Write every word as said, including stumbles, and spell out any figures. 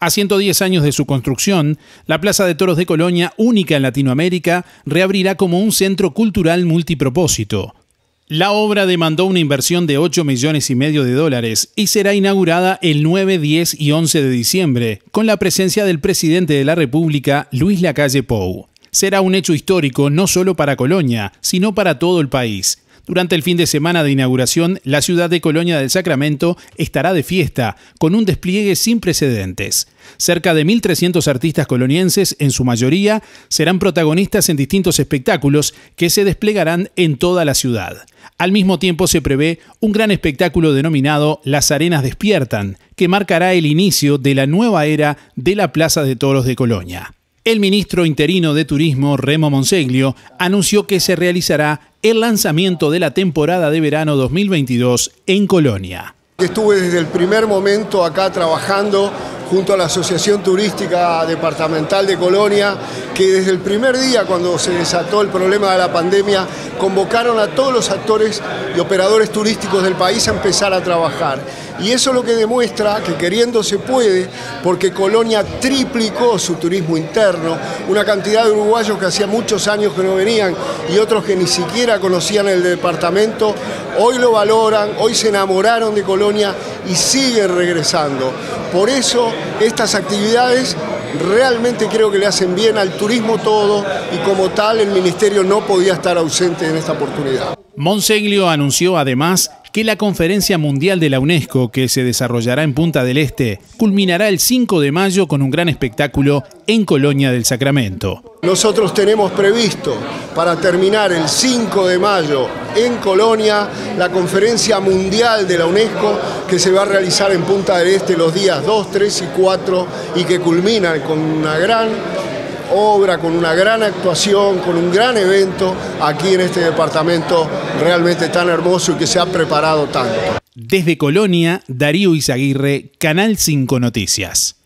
A ciento diez años de su construcción, la Plaza de Toros de Colonia, única en Latinoamérica, reabrirá como un centro cultural multipropósito. La obra demandó una inversión de ocho millones y medio de dólares y será inaugurada el nueve, diez y once de diciembre, con la presencia del presidente de la República, Luis Lacalle Pou. Será un hecho histórico no solo para Colonia, sino para todo el país. Durante el fin de semana de inauguración, la ciudad de Colonia del Sacramento estará de fiesta, con un despliegue sin precedentes. Cerca de mil trescientos artistas colonienses, en su mayoría, serán protagonistas en distintos espectáculos que se desplegarán en toda la ciudad. Al mismo tiempo se prevé un gran espectáculo denominado Las Arenas Despiertan, que marcará el inicio de la nueva era de la Plaza de Toros de Colonia. El ministro interino de Turismo, Remo Monseglio, anunció que se realizará el lanzamiento de la temporada de verano dos mil veintidós en Colonia. Estuve desde el primer momento acá trabajando junto a la Asociación Turística Departamental de Colonia, que desde el primer día, cuando se desató el problema de la pandemia, convocaron a todos los actores y operadores turísticos del país a empezar a trabajar. Y eso es lo que demuestra que queriendo se puede, porque Colonia triplicó su turismo interno, una cantidad de uruguayos que hacía muchos años que no venían y otros que ni siquiera conocían el departamento, hoy lo valoran, hoy se enamoraron de Colonia y siguen regresando. Por eso estas actividades realmente creo que le hacen bien al turismo todo y como tal el Ministerio no podía estar ausente en esta oportunidad. Monseglio anunció además que la Conferencia Mundial de la UNESCO, que se desarrollará en Punta del Este, culminará el cinco de mayo con un gran espectáculo en Colonia del Sacramento. Nosotros tenemos previsto para terminar el cinco de mayo en Colonia la Conferencia Mundial de la UNESCO, que se va a realizar en Punta del Este los días dos, tres y cuatro y que culmina con una gran obra, con una gran actuación, con un gran evento aquí en este departamento realmente tan hermoso y que se ha preparado tanto. Desde Colonia, Darío Izaguirre, Canal cinco Noticias.